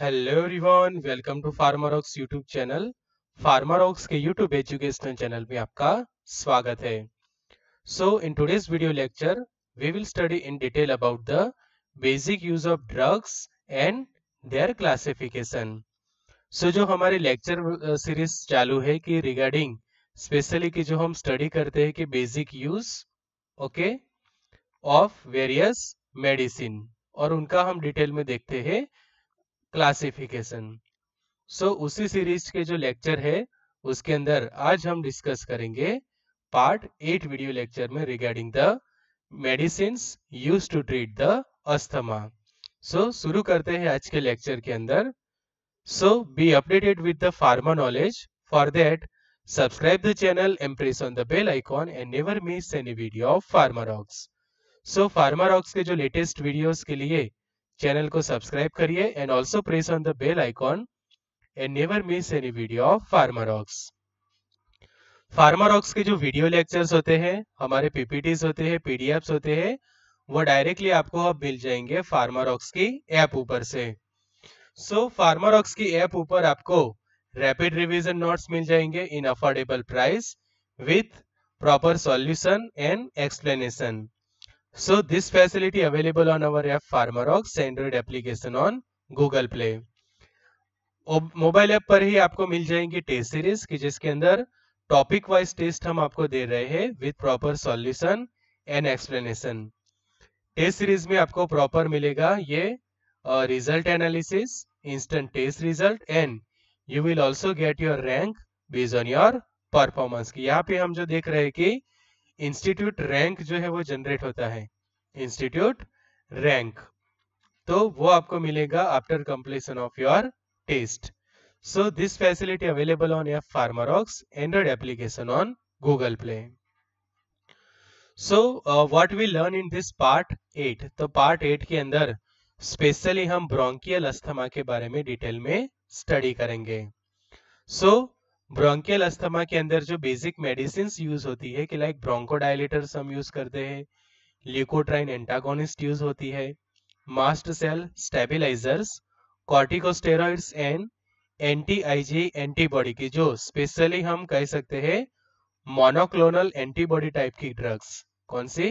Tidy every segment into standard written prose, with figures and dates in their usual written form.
Hello everyone, welcome to Pharmarocks YouTube channel. Pharmarocks के YouTube educational channel में आपका स्वागत है। So in today's video lecture we will study in detail about the basic use of drugs and their classification. So जो हमारे lecture series चालू है कि रिगार्डिंग स्पेशली कि जो हम स्टडी करते हैं कि basic use okay of various medicine, और उनका हम डिटेल में देखते हैं क्लासिफिकेशन। सो उसी सीरीज के जो लेक्चर है उसके अंदर आज हम डिस्कस करेंगे पार्ट 8 वीडियो लेक्चर में regarding the medicines used to treat the asthma. So शुरू करते हैं आज के लेक्चर के अंदर। So be updated with the pharma knowledge, for that subscribe the channel and press on the bell icon and never miss any video of Pharmarocks. So Pharmarocks के जो latest videos के लिए चैनल को subscribe करिए and also press on the bell icon and never miss any video of Pharmarocks. Pharmarocks के जो video lectures होते हैं, हमारे पीपीटीज होते हैं, पीडीएफ्स होते हैं, वो डायरेक्टली आपको अब मिल जाएंगे फार्मारोक्स की ऐप ऊपर से। सो फार्मारोक्स की ऐप ऊपर आपको रैपिड रिविजन नोट्स मिल जाएंगे in affordable price with proper solution and explanation. So this facility available on our app Farmarox Android application on Google Play। Mobile app पर ही आपको मिल जाएंगी टेस्ट सीरीज की जिसके अंदर टॉपिक वाइज टेस्ट हम आपको दे रहे हैं with proper solution and explanation. Test series में आपको प्रॉपर मिलेगा ये result analysis, instant test result and you will also get your rank based on your performance. की यहाँ पे हम जो देख रहे हैं कि इंस्टीट्यूट रैंक जो है वो जनरेट होता है, इंस्टीट्यूट रैंक, तो वो आपको मिलेगा after completion of your test. So this facility available on app Pharmarocks Android application on Google Play. So what we learn in this part 8, तो पार्ट 8 के अंदर स्पेशली हम ब्रोंकियल अस्थमा के बारे में डिटेल में स्टडी करेंगे। सो ब्रोंकियल अस्थमा के अंदर जो बेसिक मेडिसिन यूज होती है कि लाइक ब्रोंकोडायलेटर्स हम यूज करते हैं, ल्यूकोट्राइन एंटागोनिस्ट यूज होती है, mast cell stabilisers, corticosteroids and anti IG antibody की जो स्पेशली हम कह सकते हैं मोनोक्लोनल एंटीबॉडी टाइप की ड्रग्स। कौन सी?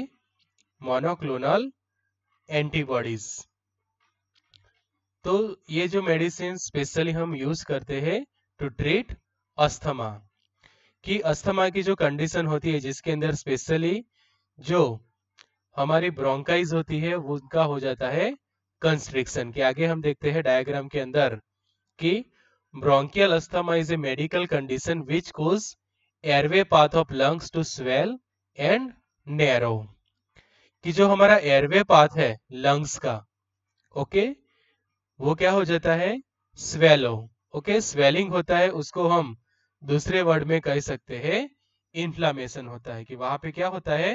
Monoclonal antibodies. तो ये जो मेडिसिन स्पेशली हम यूज करते हैं टू ट्रीट अस्थमा की, अस्थमा की जो कंडीशन होती है जिसके अंदर स्पेशली जो हमारी ब्रोंकाइज होती है उनका हो जाता है कंस्ट्रिक्शन। के आगे हम देखते हैं डायग्राम के अंदर कि bronchial asthma is a medical condition which cause airway path of lungs to swell and narrow. कि जो हमारा एयरवे पाथ है लंग्स का ओके, वो क्या हो जाता है? स्वेलो ओके, स्वेलिंग होता है, उसको हम दूसरे वर्ड में कह सकते हैं इन्फ्लामेशन होता है। कि वहां पे क्या होता है?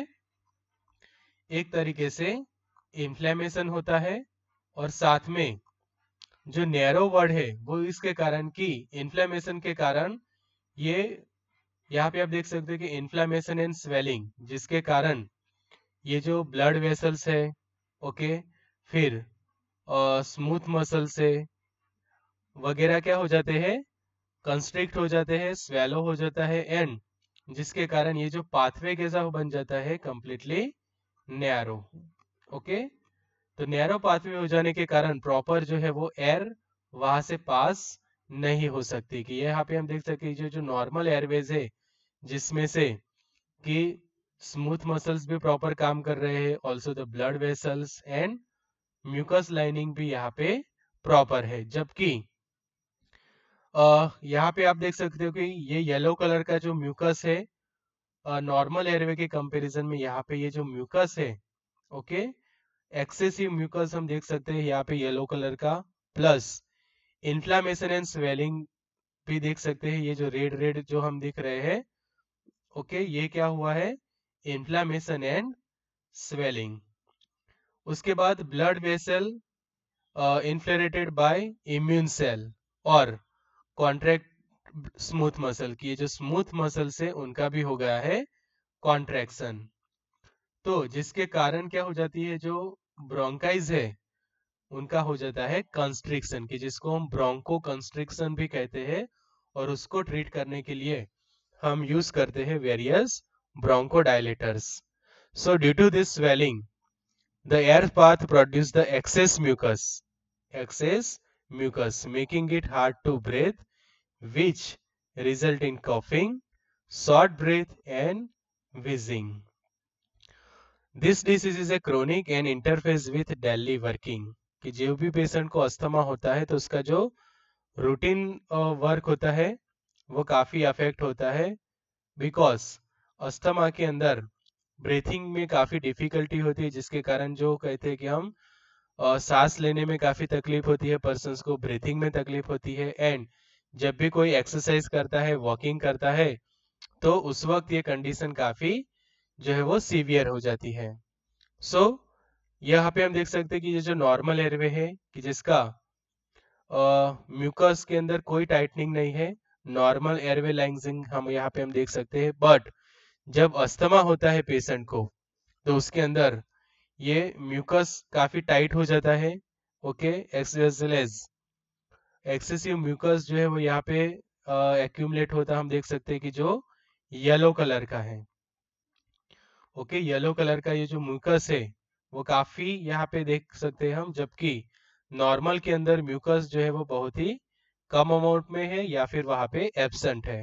एक तरीके से इन्फ्लामेशन होता है और साथ में जो नैरो वर्ड है वो इसके कारण कि इन्फ्लामेशन के कारण ये यहाँ पे आप देख सकते हो कि इन्फ्लामेशन एंड स्वेलिंग, जिसके कारण ये जो ब्लड वेसल्स है ओके, फिर स्मूथ मसल्स है वगैरह क्या हो जाते हैं? कंस्ट्रिक्ट हो जाते हैं, स्वेलो हो जाता है एंड जिसके कारण ये जो पाथवे कैसा बन जाता है कंप्लीटली नैरो ओके। तो नैरो पाथवे हो जाने के कारण प्रॉपर जो है वो एयर वहां से पास नहीं हो सकती। कि यहाँ पे हम देख सकते हैं जो नॉर्मल एयरवेज है जिसमें से कि स्मूथ मसल्स भी प्रॉपर काम कर रहे हैं, also the blood vessels and mucus lining भी यहाँ पे प्रॉपर है। जबकि यहाँ पे आप देख सकते हो कि ये येलो कलर का जो म्यूकस है नॉर्मल एयरवे के कंपैरिजन में, यहाँ पे ये जो म्यूकस है ओके, एक्सेसिव म्यूकस हम देख सकते हैं यहाँ पे येलो कलर का, प्लस इन्फ्लामेशन एंड स्वेलिंग भी देख सकते हैं। ये जो रेड जो हम देख रहे हैं ओके, ये क्या हुआ है? Inflammation and swelling. उसके बाद blood vessel inflated by immune cell और कॉन्ट्रैक्ट स्मूथ मसल की, ये जो स्मूथ मसल्स है उनका भी हो गया है कॉन्ट्रैक्शन। तो जिसके कारण क्या हो जाती है जो ब्रोंकाइज है उनका हो जाता है कंस्ट्रिक्शन, की जिसको हम ब्रोंको कंस्ट्रिक्शन भी कहते हैं, और उसको ट्रीट करने के लिए हम यूज करते हैं various bronchodilators. So due to this swelling the air path produce the excess mucus making it hard to breathe which result in coughing, short breath and wheezing. This disease is a chronic and interface with daily working. कि जो भी patient को asthma होता है तो उसका जो routine work होता है वो काफी अफेक्ट होता है, बिकॉज अस्थमा के अंदर ब्रीथिंग में काफी डिफिकल्टी होती है, जिसके कारण जो कहते हैं कि हम सांस लेने में काफी तकलीफ होती है, पर्सन को ब्रीथिंग में तकलीफ होती है। एंड जब भी कोई एक्सरसाइज करता है, वॉकिंग करता है, तो उस वक्त ये कंडीशन काफी जो है वो सीवियर हो जाती है। सो यहाँ पे हम देख सकते हैं कि ये जो नॉर्मल एयरवे है कि जिसका म्यूकस के अंदर कोई टाइटनिंग नहीं है, नॉर्मल एयरवे लाइंसिंग हम यहाँ पे हम देख सकते हैं। बट जब अस्थमा होता है पेशेंट को तो उसके अंदर ये म्यूकस काफी टाइट हो जाता है। ओके, एक्सेसिव म्यूकस जो है वो यहाँ पे एक्यूमुलेट होता है। हम देख सकते हैं कि जो येलो कलर का है, ओके, येलो कलर का ये जो म्यूकस है वो काफी यहाँ पे देख सकते हैं हम, जबकि नॉर्मल के अंदर म्यूकस जो है वो बहुत ही कम अमाउंट में है या फिर वहां पे एब्सेंट है।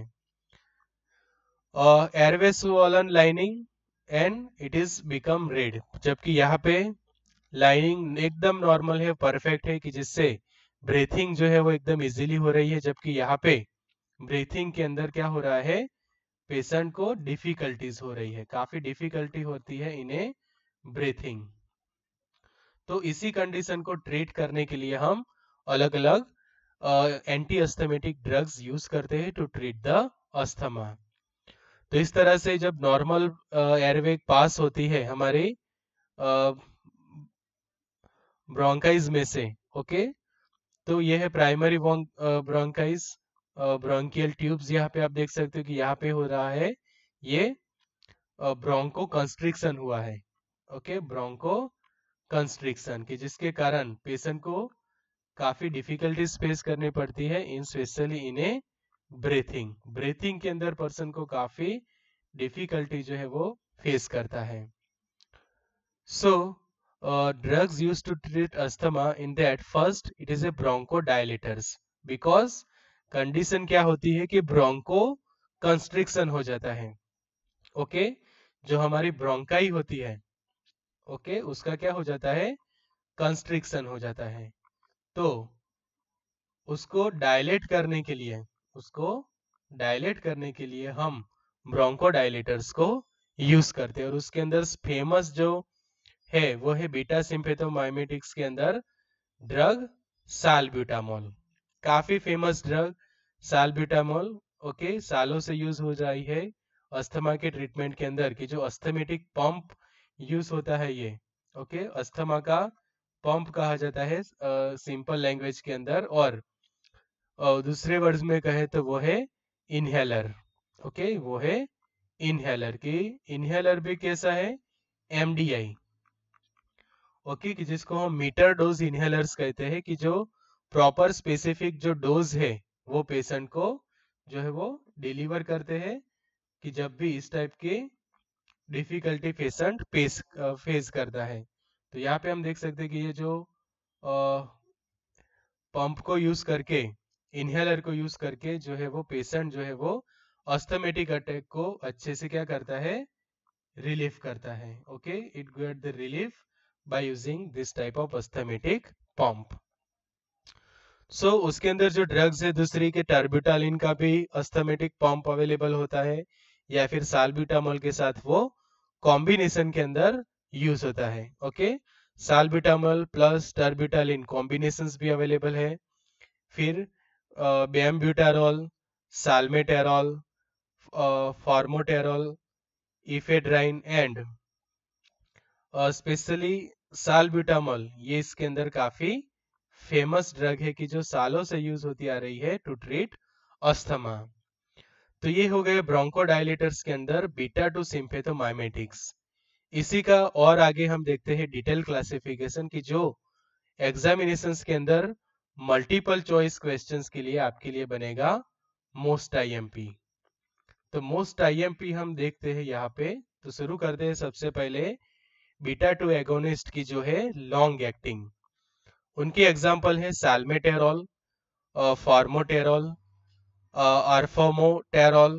Airway swollen lining and it is become red, जबकि यहाँ पे लाइनिंग एकदम नॉर्मल है, परफेक्ट है, कि जिससे ब्रीथिंग जो है वो एकदम इजीली हो रही है, जबकि यहाँ पे ब्रीथिंग के अंदर क्या हो रहा है, पेशेंट को डिफिकल्टीज हो रही है, काफी डिफिकल्टी होती है इन्हें ब्रीथिंग। तो इसी कंडीशन को ट्रीट करने के लिए हम अलग अलग एंटी अस्थमेटिक ड्रग्स यूज करते हैं टू ट्रीट द अस्थमा। तो इस तरह से जब नॉर्मल एयरवे पास होती है हमारे ब्रोंकाइज में से, ओके, तो ये है प्राइमरी ब्रोंकाइज, ब्रोंकियल ट्यूब्स। यहाँ पे आप देख सकते हो कि यहाँ पे हो रहा है ये ब्रोंको कंस्ट्रिक्शन हुआ है, ओके, ब्रोंको कंस्ट्रिक्शन, कि जिसके कारण पेशेंट को काफी डिफिकल्टीज फेस करनी पड़ती है, इन स्पेशली इन्हें ब्रीथिंग के अंदर पर्सन को काफी डिफिकल्टी जो है वो फेस करता है। सो drugs used to treat asthma in that first it is a bronchodilators because condition क्या होती है कि broncho constriction हो जाता है, okay, जो हमारी bronchi होती है, okay, उसका क्या हो जाता है, constriction हो जाता है। तो उसको dilate करने के लिए हम bronchodilators को use करते हैं, और उसके अंदर फेमस जो है वो है बीटा सिंपेथोमाइमेटिक्स के अंदर ड्रग साल्ब्यूटामोल, काफी फेमस ड्रग साल्ब्यूटामोल, ओके, सालों से यूज हो रही है अस्थमा के ट्रीटमेंट के अंदर, कि जो अस्थमेटिक पंप यूज होता है ये, ओके, अस्थमा का पंप कहा जाता है सिंपल लैंग्वेज के अंदर, और दूसरे वर्ड्स में कहे तो वो है इनहेलर, ओके, वो है इनहेलर। की इनहेलर भी कैसा है, एमडीआई, ओके, कि जिसको हम मीटर डोज इनहेलर्स कहते हैं, कि जो प्रॉपर स्पेसिफिक जो डोज है वो पेशेंट को जो है वो डिलीवर करते हैं, कि जब भी इस टाइप के डिफिकल्टी पेशेंट फेस करता है। तो यहाँ पे हम देख सकते हैं कि ये जो पंप को यूज करके, इनहेलर को यूज करके जो है वो पेशेंट जो है वो अस्थमेटिक अटैक को अच्छे से क्या करता है, रिलीफ करता है, okay, it get the relief by using this type of asthmatic pump. So उसके अंदर जो ड्रग्स है दूसरी के टर्ब्यूटालिन का भी अस्थमेटिक पंप अवेलेबल होता है, या फिर साल्ब्यूटामोल के साथ वो कॉम्बिनेशन के अंदर यूज होता है, okay, salbutamol plus terbutaline combinations भी अवेलेबल है। फिर bambuterol, salmeterol, formoterol, ephedrine and specially salbutamol, ये इसके अंदर काफी फेमस ड्रग है, कि जो सालों से यूज होती आ रही है टू ट्रीट अस्थमा। तो ये हो गए ब्रोंकोडायलेटर्स के अंदर बीटा टू सिंपेथोमाइमेटिक्स। इसी का और आगे हम देखते हैं डिटेल क्लासिफिकेशन, की जो एग्जामिनेशंस के अंदर मल्टीपल चॉइस क्वेश्चंस के लिए आपके लिए बनेगा मोस्ट आईएमपी। तो मोस्ट आईएमपी हम देखते हैं यहाँ पे। तो शुरू करते हैं सबसे पहले बीटा टू एगोनिस्ट की जो है लॉन्ग एक्टिंग, उनकी एग्जाम्पल है साल्मेटेरोल, फॉर्मोटेरोल, आर्फोमोटेरोल,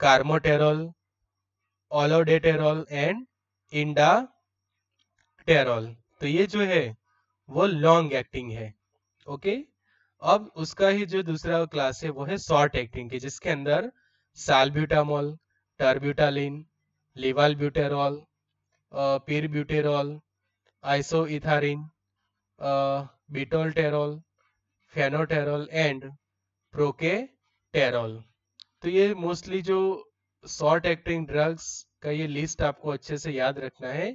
कार्मोटेरोल, ओलोडेटेरोल एंड इंडाटेरोल। तो ये जो है वो लॉन्ग एक्टिंग है। ओके, अब उसका ही जो दूसरा क्लास है वो है शॉर्ट एक्टिंग की, जिसके अंदर साल्ब्यूटामोल, टर्ब्यूटालिन, लेवाल्ब्यूटेरॉल, पिरब्यूटेरॉल, आइसोइथारिन, बिटोलटेरॉल, फेनोटेरॉल एंड प्रोकेटेरॉल। तो ये मोस्टली जो शॉर्ट एक्टिंग ड्रग्स का ये लिस्ट आपको अच्छे से याद रखना है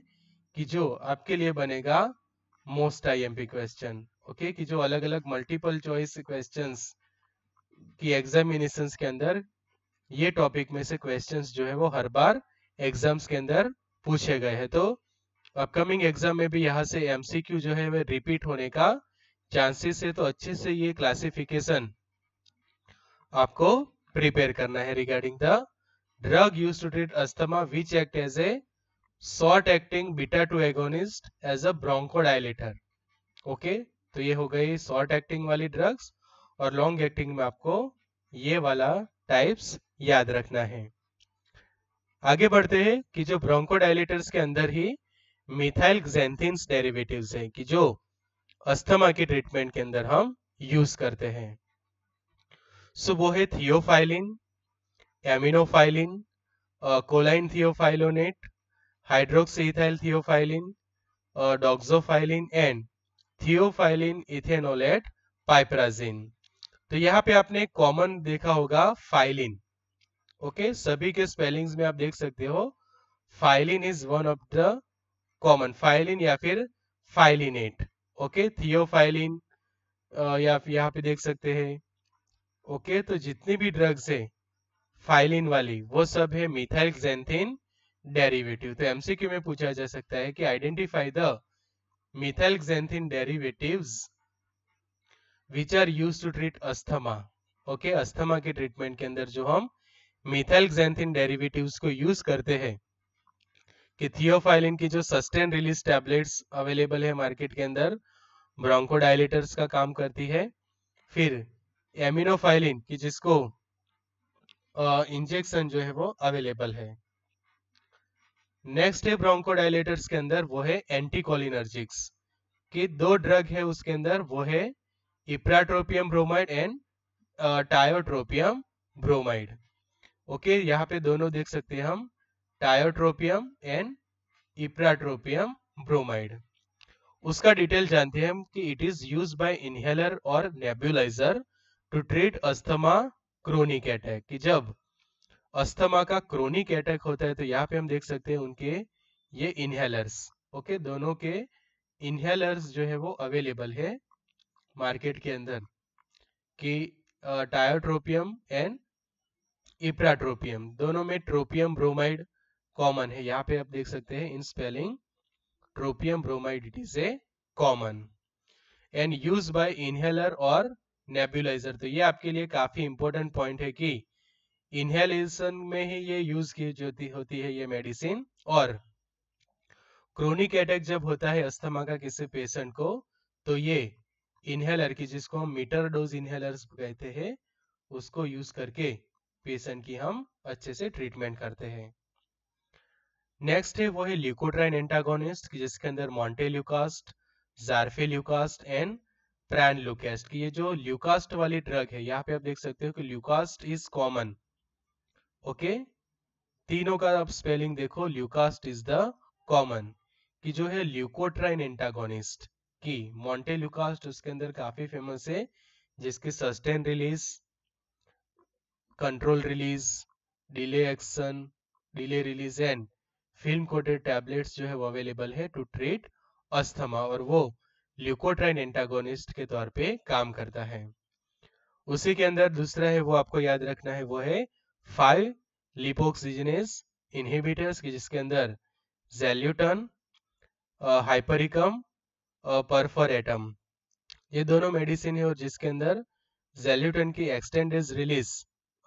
कि जो आपके लिए बनेगा मोस्ट आईएमपी क्वेश्चन। ओके, कि जो अलग अलग मल्टीपल चॉइस क्वेश्चंस की एग्जामिनेशंस के अंदर ये टॉपिक में से क्वेश्चंस जो है वो हर बार एग्जाम्स के अंदर पूछे गए हैं। तो अपकमिंग एग्जाम में भी यहाँ से एमसीक्यू जो है वह रिपीट होने का चांसेस है। तो अच्छे से ये क्लासिफिकेशन आपको प्रिपेयर करना है regarding the drug used to treat asthma which act as a short acting beta 2 agonist as a bronchodilator। Okay, तो ये हो गई शॉर्ट एक्टिंग वाली ड्रग्स, और लॉन्ग एक्टिंग में आपको ये वाला टाइप्स याद रखना है। आगे बढ़ते हैं कि जो ब्रोंकोडाइलेटर्स के अंदर ही मिथाइल क्सेंथिन्स डेरिवेटिव्स हैं कि जो अस्थमा की ट्रीटमेंट के अंदर हम यूज करते हैं। सो वो है theophylline, aminophylline, choline theophyllinate, hydroxyethyl theophylline, doxofylline and theophylline ethanolate piperazine. तो यहाँ पे आपने कॉमन देखा होगा फाइलिन। ओके, सभी के स्पेलिंग्स में आप देख सकते हो phylline is one of the common, phylline या फिर फाइलिनेट। ओके, थियोफाइलिन या आप यहाँ पे देख सकते हैं। ओके, तो जितनी भी ड्रग्स है फाइलिन वाली वो सब है मिथाइल क्सेंथिन डेरिवेटिव। तो एमसीक्यू में पूछा जा सकता है कि identify the methyl xanthine derivatives which are used to treat asthma. Okay, asthma के ट्रीटमेंट के अंदर जो हम मिथाइल क्सेंथिन डेरिवेटिव्स को यूज करते हैं कि थियोफाइलिन की जो सस्टेन रिलीज टैबलेट्स अवेलेबल है मार्केट के अंदर ब्रोंकोडाइलेटर्स का काम करती है। फिर एमिनोफाइलिन की जिसको इंजेक्शन जो है वो अवेलेबल है। नेक्स्ट है ब्रोंकोडाइलेटर्स के अंदर वो है एंटीकोलिनर्जिक्स की दो ड्रग है उसके अंदर, वो है ipratropium bromide and tiotropium bromide. Okay, यहाँ पे दोनों देख सकते हैं हम, टायोट्रोपियम एंड इप्राट्रोपियम ब्रोमाइड। उसका डिटेल जानते हैं हम कि it is use by inhaler और nebuliser to treat asthma chronic attack, कि जब अस्थमा का क्रोनिक अटैक होता है तो यहाँ पे हम देख सकते हैं उनके ये इनहेलर्स। ओके, दोनों के इनहेलर्स जो है वो अवेलेबल है मार्केट के अंदर कि टायोट्रोपियम एंड इप्राट्रोपियम, दोनों में ट्रोपियम ब्रोमाइड कॉमन है। यहाँ पे आप देख सकते हैं in spelling tropium bromide it is a common and use by inhaler और नेबुलाइजर। तो ये आपके लिए काफी इंपॉर्टेंट पॉइंट है कि इनहेलेशन में ही ये यूज की जाती होती है ये मेडिसिन, और क्रोनिक अटैक जब होता है अस्थमा का किसी पेशेंट को तो ये इनहेलर की जिसको हम मीटर डोज इनहेलर्स कहते हैं उसको यूज करके पेशेंट की हम अच्छे से ट्रीटमेंट करते हैं। नेक्स्ट है वो है ल्यूकोट्राइन एंटागोनिस्ट जिसके अंदर मोंटेल्यूकास्ट, जाफिरलुकास्ट एंड प्रानलुकास्ट की ये जो ल्यूकास्ट वाली ड्रग है। यहाँ पे आप देख सकते हो कि ल्यूकास्ट इज कॉमन। ओके, तीनों का आप स्पेलिंग देखो, ल्यूकास्ट इज द कॉमन की जो है ल्यूकोट्राइन एंटागोनिस्ट की मोंटेल्यूकास्ट उसके अंदर काफी फेमस है जिसकी sustain release, control release, delay action, delay release and film coated tablets जो है वो अवेलेबल है टू ट्रीट अस्थमा, और वो ल्यूकोट्राइन एंटागोनिस्ट के तौर पे काम करता है। उसी के अंदर दूसरा है वो आपको याद रखना है वो है 5-lipoxygenase inhibitors की जिसके अंदर जेल्यूटन, हाइपरिकम, पर एटम, ये दोनों मेडिसिन है और जिसके अंदर जेल्यूटन की एक्सटेंडेड रिलीज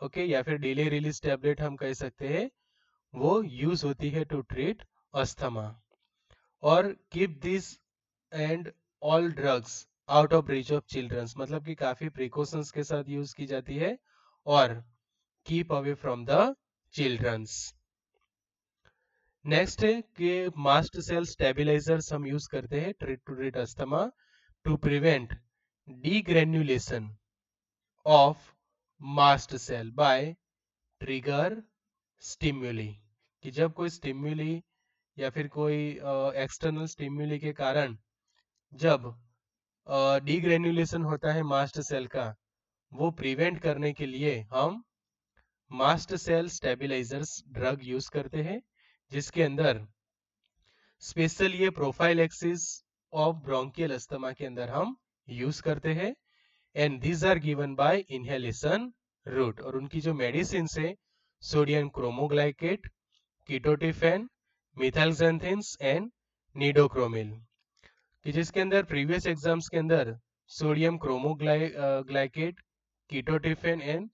ओके या फिर डिले रिलीज टेबलेट हम कह सकते हैं वो यूज होती है टू ट्रीट अस्थमा। और keep this and all drugs out of reach of childrens, मतलब कि काफी प्रिकॉशंस के साथ यूज की जाती है और keep away from the childrens. Next है कि मास्ट सेल स्टेबिलाईजर्स हम यूज करते हैं to treat asthma to prevent degranulation of mast cell by trigger stimuli, कि जब कोई स्टिम्युली या फिर कोई एक्सटर्नल स्टिम्युली के कारण जब डिग्रेन्युलेशन होता है मास्ट सेल का, वो प्रिवेंट करने के लिए हम mast cell stabilisers drug use करते हैं, जिसके अंदर स्पेशल ये प्रोफाइलैक्सिस ऑफ ब्रोंकियल अस्थमा के अंदर हम यूज करते हैं। And these are given by inhalation route, और उनकी जो मेडिसिन है sodium cromoglycate, ketotifen, methylxanthines and nedocromil, कि जिसके अंदर प्रीवियस एग्जाम्स के अंदर sodium cromoglycate, ketotifen and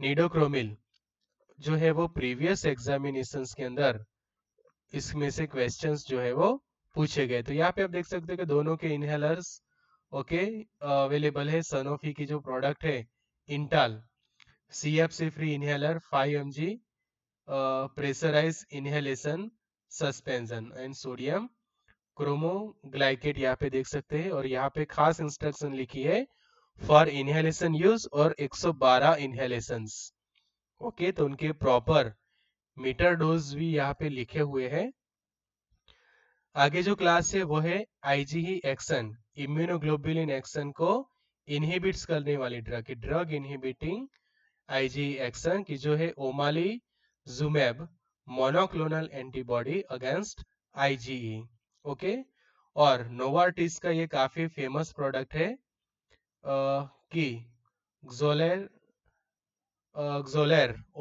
nedocromil जो है वो प्रीवियस एग्जामिनेशंस के अंदर इसमें से क्वेश्चंस जो है वो पूछे गए। तो यहाँ पे आप देख सकते हो कि दोनों के इनहेलर्स ओके अवेलेबल है। सनोफी की जो प्रोडक्ट है Intal CFC free inhaler 5 mg pressurise inhalation suspension and sodium cromoglycate यहाँ पे देख सकते हैं। और यहाँ पे खास इंस्ट्रक्शन लिखी है फॉर इनहेलेशन यूज और 112 इनहेलेशंस ओके, तो उनके प्रॉपर मीटर डोज भी यहाँ पे लिखे हुए हैं। आगे जो क्लास है वो है IgE एक्शन, इम्यूनोग्लोबुलिन एक्शन को इनहिबिट्स करने वाली drug, drug inhibiting IgE action की जो है omalizumab monoclonal antibody against IgE okay. और नोवार्टिस का ये काफी फेमस प्रोडक्ट है कि Xolair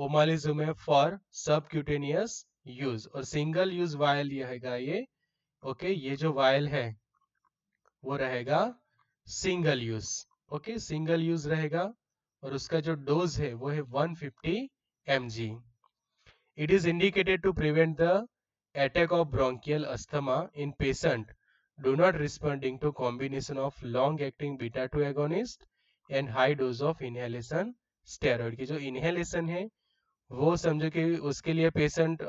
omalizumab for subcutaneous use और सिंगल यूज वायल ये रहेगा ये ओके, ये जो वायल है वो रहेगा single use okay, single use रहेगा और उसका जो डोज है वो है 150 mg। It is indicated to prevent the attack of bronchial asthma in patient do not responding to combination of long acting beta 2 agonist and high dose of inhalation steroid, की जो inhalation है वो समझो कि उसके लिए पेशेंट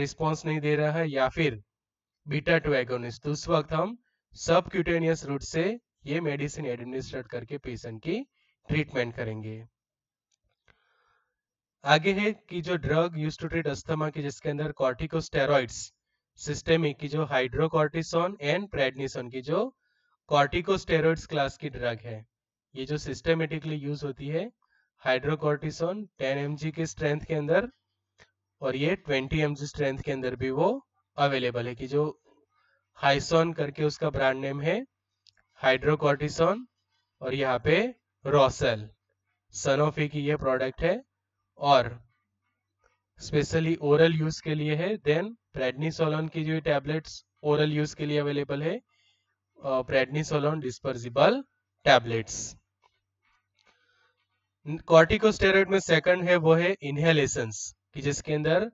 रिस्पॉन्स नहीं दे रहा है या फिर बीटा 2 एगोनिस्ट, तो उस वक्त हम सबक्यूटेनियस रूट से ये मेडिसिन एडमिनिस्ट्रेट करके पेशेंट की ट्रीटमेंट करेंगे। आगे है कि जो drug use to treat asthma की जिसके अंदर कॉर्टिकोस्टेरॉइड्स सिस्टेमिक की जो हाइड्रोकॉर्टिसोन एंड प्रेडनिसोन की जो कॉर्टिकोस्टेरॉइड्स क्लास की ड्रग है, ये जो सिस्टेमेटिकली यूज होती है हाइड्रोकॉर्टिसोन 10 mg के स्ट्रेंथ के अंदर और ये 20 mg स्ट्रेंथ के अंदर भी वो अवेलेबल है, कि जो हाइसोन करके उसका ब्रांड नेम है हाइड्रोकॉर्टिसोन और यहाँ पे रॉसेल सनोफी की ये प्रोडक्ट है और स्पेशली ओरल यूज के लिए है। देन प्रेडनिसोलोन की जो टैबलेट्स ओरल यूज के लिए अवेलेबल है प्रेडनिसोलोन डिस्पर्सिबल टैबलेट्स। कॉर्टिकोस्टेरॉइड में सेकंड है वो है इनहेलेशंस कि जिसके अंदर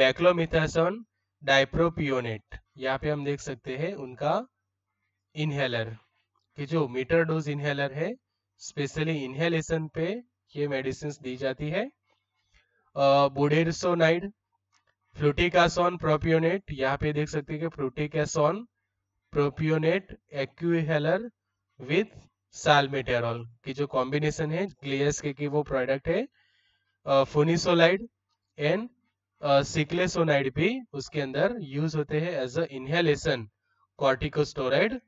बैक्लोमिथासोन डाइप्रोपियोनेट यहाँ पे हम देख सकते हैं उनका इनहेलर कि जो मीटर डोज इनहेलर है, स्पेशली इनहेलेशन पे ये मेडिसिन दी जाती है। बुडेरसोनाइड, फ्लूटिकासोन प्रोपियोनेट यहाँ पे देख सकते हैं कि fluticasone propionate accuhaler with salmeterol की जो कॉम्बिनेशन है ग्लेएसके की वो प्रोडक्ट है। फोनिसोलाइड एंड सिक्लेसोनाइड भी उसके अंदर यूज होते हैं as a inhalation corticosteroid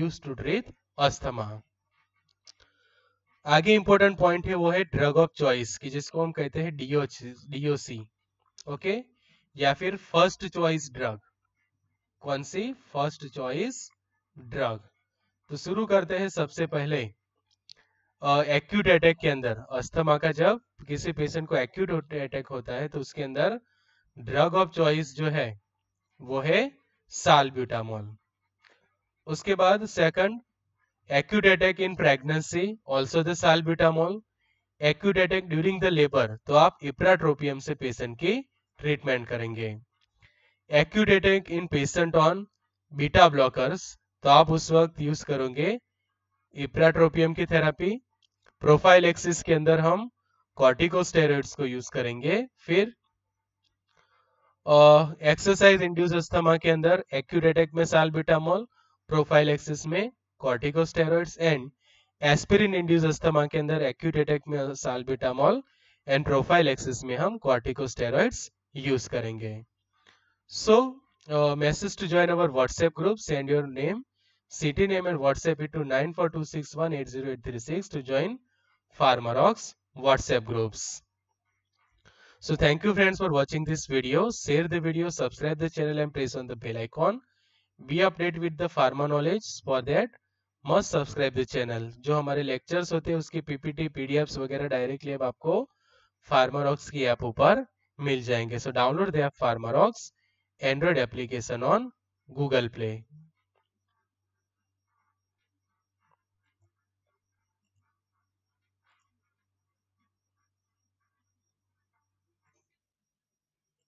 use to treat asthma. आगे इंपॉर्टेंट पॉइंट है वो है ड्रग ऑफ चॉइस कि जिसको हम कहते हैं डीओसी ओके या फिर फर्स्ट चॉइस ड्रग, कौन सी फर्स्ट चॉइस ड्रग। तो शुरू करते हैं सबसे पहले एक्यूट अटैक के अंदर, अस्थमा का जब किसी पेशेंट को एक्यूट अटैक होता है तो उसके अंदर ड्रग ऑफ चॉइस जो है वो है साल्ब्यूटामोल उसके बाद second acute attack in pregnancy also the salbutamol, acute attack during the labor तो आप इप्राट्रोपियम से पेशेंट की ट्रीटमेंट करेंगे। acute attack in patient on beta blockers तो आप उस वक्त यूज करोगे इप्राट्रोपियम की थेरेपी। प्रोफाइलैक्सिस के अंदर हम कॉर्टिकोस्टेरॉइड्स को यूज करेंगे। फिर एक्सरसाइज इंड्यूस अस्थमा के अंदर एक्यूट अटैक में साल्बुटामोल, प्रोफाइलैक्सिस में corticosteroids and aspirin induce asthma के अंदर एक्यूट अटैक में साल्बुटामोल एंड प्रोफाइलैक्सिस में हम कॉर्टिकोस्टेरॉइड्स यूज करेंगे। So message to join our WhatsApp group, send your name, city name and WhatsApp it to 9426180836 to join Farmarox WhatsApp groups. So thank you friends for watching this video. Share the video, subscribe the channel and press on the bell icon. Be updated with the pharma knowledge. For that must subscribe the channel. जो हमारे lectures होते हैं उसकी PPT, PDFs वगैरह directly अब आपको Farmarox की app ऊपर मिल जाएंगे। So download the app Farmarox Android application on Google Play.